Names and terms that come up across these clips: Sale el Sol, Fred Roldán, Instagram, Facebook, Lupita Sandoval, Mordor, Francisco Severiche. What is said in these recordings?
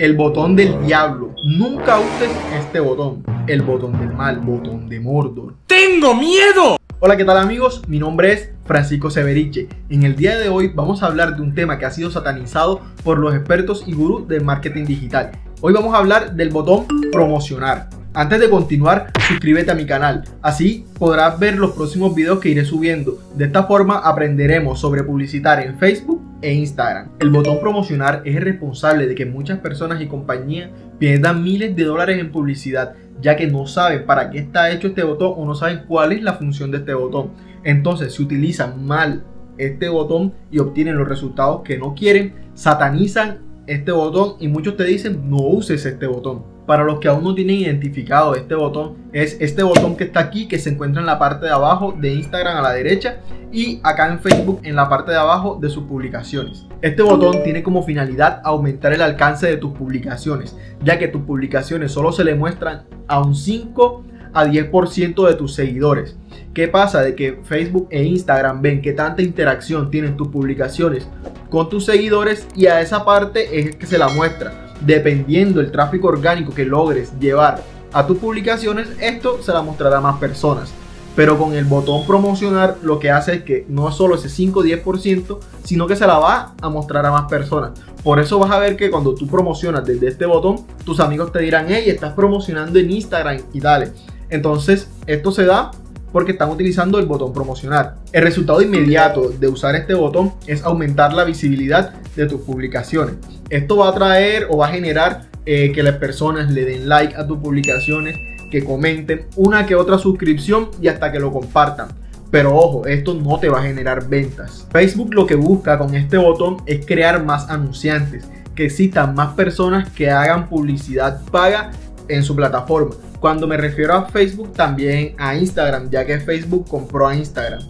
El botón del diablo. Nunca uses este botón. El botón del mal, botón de Mordor. ¡Tengo miedo! Hola, ¿qué tal amigos? Mi nombre es Francisco Severiche. En el día de hoy vamos a hablar de un tema que ha sido satanizado por los expertos y gurús del marketing digital. Hoy vamos a hablar del botón promocionar. Antes de continuar, suscríbete a mi canal, así podrás ver los próximos videos que iré subiendo. De esta forma aprenderemos sobre publicitar en Facebook e Instagram. El botón promocionar es el responsable de que muchas personas y compañías pierdan miles de dólares en publicidad, ya que no saben para qué está hecho este botón o no saben cuál es la función de este botón. Entonces, si utilizan mal este botón y obtienen los resultados que no quieren, satanizan este botón y muchos te dicen no uses este botón. Para los que aún no tienen identificado este botón, es este botón que está aquí, que se encuentra en la parte de abajo de Instagram a la derecha y acá en Facebook en la parte de abajo de sus publicaciones. Este botón tiene como finalidad aumentar el alcance de tus publicaciones, ya que tus publicaciones solo se le muestran a un 5 a 10% de tus seguidores. ¿Qué pasa? De que Facebook e Instagram ven que tanta interacción tienen tus publicaciones con tus seguidores y a esa parte es que se la muestra. Dependiendo del tráfico orgánico que logres llevar a tus publicaciones, esto se la mostrará a más personas. Pero con el botón promocionar lo que hace es que no solo ese 5 o 10%, sino que se la va a mostrar a más personas. Por eso vas a ver que cuando tú promocionas desde este botón, tus amigos te dirán: hey, estás promocionando en Instagram y dale. Entonces esto se da porque están utilizando el botón promocionar. El resultado inmediato de usar este botón es aumentar la visibilidad de tus publicaciones. Esto va a traer o va a generar que las personas le den like a tus publicaciones, que comenten, una que otra suscripción y hasta que lo compartan. Pero ojo, esto no te va a generar ventas. Facebook lo que busca con este botón es crear más anunciantes, que existan más personas que hagan publicidad paga en su plataforma. Cuando me refiero a Facebook, también a Instagram, ya que Facebook compró a Instagram.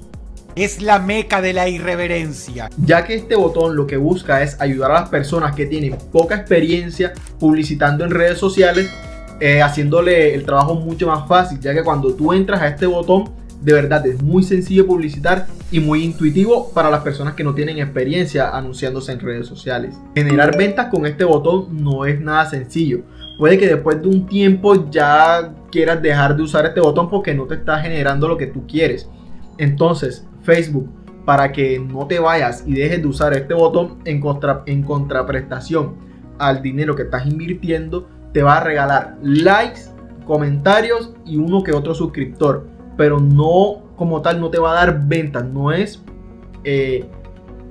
Es la meca de la irreverencia. Ya que este botón lo que busca es ayudar a las personas que tienen poca experiencia publicitando en redes sociales, haciéndole el trabajo mucho más fácil, ya que cuando tú entras a este botón, de verdad es muy sencillo publicitar y muy intuitivo para las personas que no tienen experiencia anunciándose en redes sociales. Generar ventas con este botón no es nada sencillo. Puede que después de un tiempo ya quieras dejar de usar este botón porque no te está generando lo que tú quieres. Entonces, Facebook, para que no te vayas y dejes de usar este botón, en contraprestación al dinero que estás invirtiendo, te va a regalar likes, comentarios y uno que otro suscriptor. Pero no, como tal, no te va a dar ventas. No es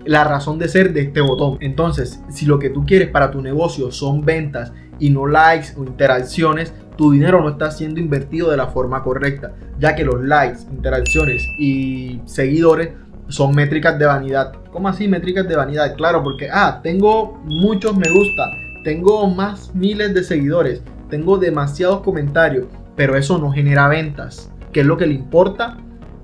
la razón de ser de este botón. Entonces, si lo que tú quieres para tu negocio son ventas y no likes o interacciones, tu dinero no está siendo invertido de la forma correcta, ya que los likes, interacciones y seguidores son métricas de vanidad. ¿Cómo así métricas de vanidad? Claro, porque tengo muchos me gusta, tengo más miles de seguidores, tengo demasiados comentarios, pero eso no genera ventas, que es lo que le importa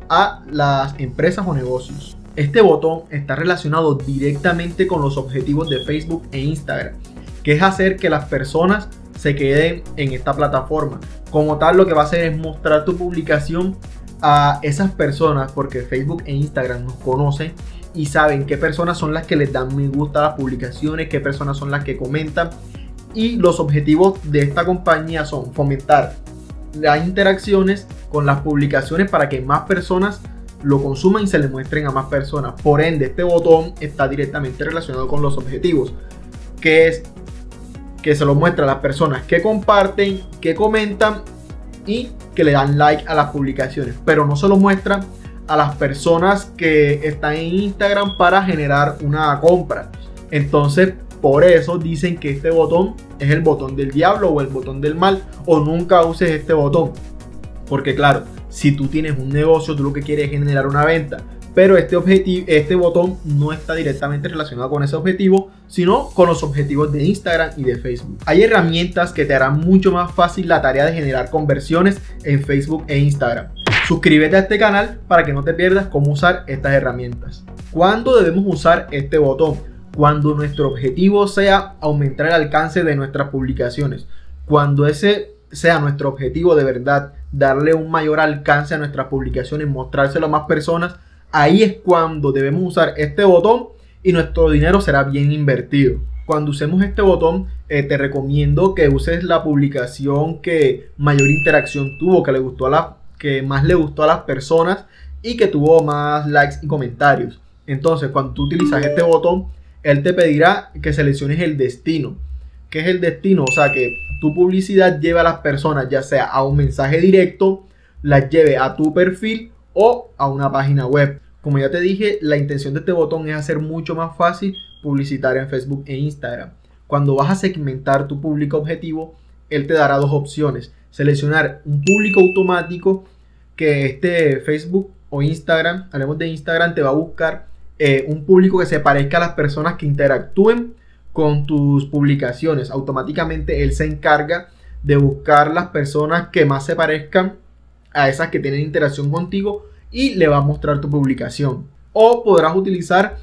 a las empresas o negocios. Este botón está relacionado directamente con los objetivos de Facebook e Instagram, que es hacer que las personas se queden en esta plataforma. Como tal, lo que va a hacer es mostrar tu publicación a esas personas, porque Facebook e Instagram nos conocen y saben qué personas son las que les dan me gusta a las publicaciones, qué personas son las que comentan. Y los objetivos de esta compañía son fomentar las interacciones con las publicaciones para que más personas lo consuman y se le muestren a más personas. Por ende, este botón está directamente relacionado con los objetivos, que es que se lo muestra a las personas que comparten, que comentan y que le dan like a las publicaciones. Pero no se lo muestra a las personas que están en Instagram para generar una compra. Entonces, por eso dicen que este botón es el botón del diablo o el botón del mal, o nunca uses este botón. Porque claro, si tú tienes un negocio, tú lo que quieres es generar una venta. Pero este botón no está directamente relacionado con ese objetivo, sino con los objetivos de Instagram y de Facebook. Hay herramientas que te harán mucho más fácil la tarea de generar conversiones en Facebook e Instagram. Suscríbete a este canal para que no te pierdas cómo usar estas herramientas. ¿Cuándo debemos usar este botón? Cuando nuestro objetivo sea aumentar el alcance de nuestras publicaciones. Cuando ese sea nuestro objetivo de verdad, darle un mayor alcance a nuestras publicaciones, mostrárselo a más personas, ahí es cuando debemos usar este botón y nuestro dinero será bien invertido. Cuando usemos este botón, te recomiendo que uses la publicación que mayor interacción tuvo, que más le gustó a las personas y que tuvo más likes y comentarios. Entonces, cuando tú utilizas este botón, él te pedirá que selecciones el destino. ¿Qué es el destino? O sea, que tu publicidad lleve a las personas, ya sea a un mensaje directo, las lleve a tu perfil o a una página web. Como ya te dije, la intención de este botón es hacer mucho más fácil publicitar en Facebook e Instagram. Cuando vas a segmentar tu público objetivo, él te dará dos opciones. Seleccionar un público automático que este Facebook o Instagram, hablemos de Instagram, te va a buscar un público que se parezca a las personas que interactúen con tus publicaciones. Automáticamente él se encarga de buscar las personas que más se parezcan a esas que tienen interacción contigo y le va a mostrar tu publicación. O podrás utilizar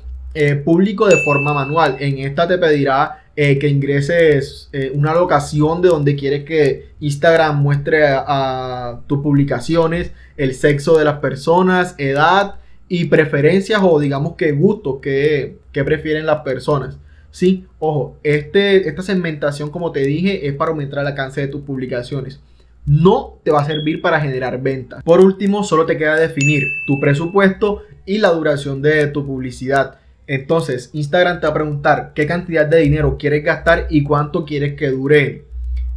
público de forma manual. En esta te pedirá que ingreses una locación de donde quieres que Instagram muestre a tus publicaciones, el sexo de las personas, edad y preferencias, o digamos que gustos que prefieren las personas. Sí, ojo, esta segmentación, como te dije, es para aumentar el alcance de tus publicaciones. No te va a servir para generar ventas. Por último, solo te queda definir tu presupuesto y la duración de tu publicidad. Entonces, Instagram te va a preguntar qué cantidad de dinero quieres gastar y cuánto quieres que dure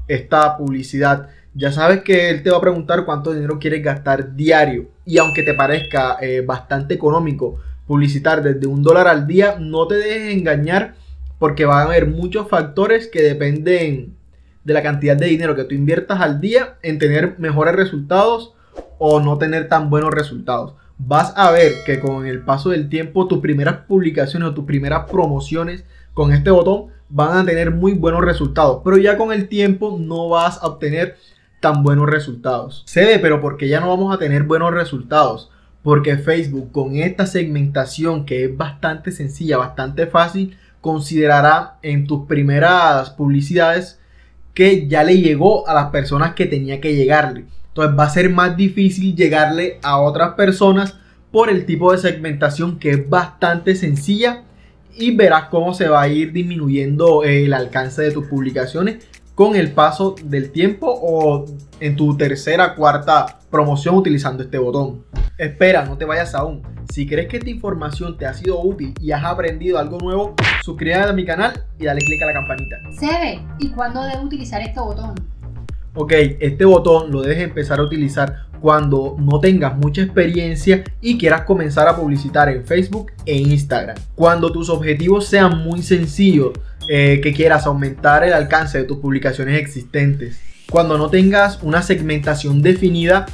esta publicidad. Ya sabes que él te va a preguntar cuánto dinero quieres gastar diario. Y aunque te parezca bastante económico publicitar desde $1 al día, no te dejes engañar, porque va a haber muchos factores que dependen de la cantidad de dinero que tú inviertas al día en tener mejores resultados o no tener tan buenos resultados. Vas a ver que con el paso del tiempo tus primeras publicaciones o tus primeras promociones con este botón van a tener muy buenos resultados, pero ya con el tiempo no vas a obtener tan buenos resultados. Se ve, pero ¿por qué ya no vamos a tener buenos resultados? Porque Facebook, con esta segmentación que es bastante sencilla, bastante fácil, considerará en tus primeras publicidades que ya le llegó a las personas que tenía que llegarle. Entonces va a ser más difícil llegarle a otras personas por el tipo de segmentación que es bastante sencilla, y verás cómo se va a ir disminuyendo el alcance de tus publicaciones con el paso del tiempo o en tu tercera, cuarta promoción utilizando este botón. Espera, no te vayas aún. Si crees que esta información te ha sido útil y has aprendido algo nuevo, suscríbete a mi canal y dale click a la campanita. Seve, ¿y cuándo debo utilizar este botón? Ok, este botón lo debes empezar a utilizar cuando no tengas mucha experiencia y quieras comenzar a publicitar en Facebook e Instagram. Cuando tus objetivos sean muy sencillos, que quieras aumentar el alcance de tus publicaciones existentes. Cuando no tengas una segmentación definida,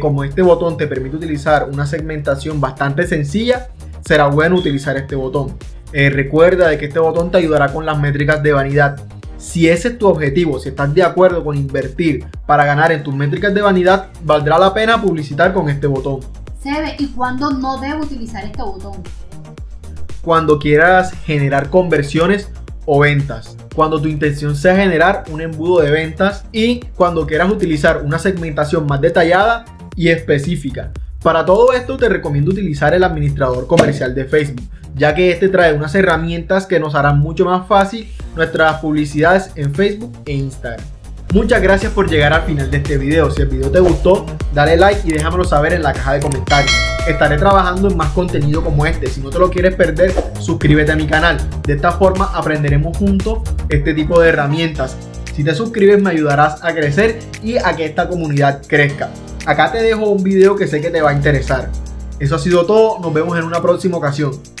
como este botón te permite utilizar una segmentación bastante sencilla, será bueno utilizar este botón. Recuerda de que este botón te ayudará con las métricas de vanidad. Si ese es tu objetivo, si estás de acuerdo con invertir para ganar en tus métricas de vanidad, valdrá la pena publicitar con este botón. Seve, ¿y cuándo no debo utilizar este botón? Cuando quieras generar conversiones o ventas, cuando tu intención sea generar un embudo de ventas, y cuando quieras utilizar una segmentación más detallada y específica. Para todo esto te recomiendo utilizar el administrador comercial de Facebook, ya que este trae unas herramientas que nos harán mucho más fácil nuestras publicidades en Facebook e Instagram. Muchas gracias por llegar al final de este video. Si el video te gustó, dale like y déjamelo saber en la caja de comentarios. Estaré trabajando en más contenido como este. Si no te lo quieres perder, suscríbete a mi canal. De esta forma aprenderemos juntos este tipo de herramientas. Si te suscribes, me ayudarás a crecer y a que esta comunidad crezca. Acá te dejo un video que sé que te va a interesar. Eso ha sido todo. Nos vemos en una próxima ocasión.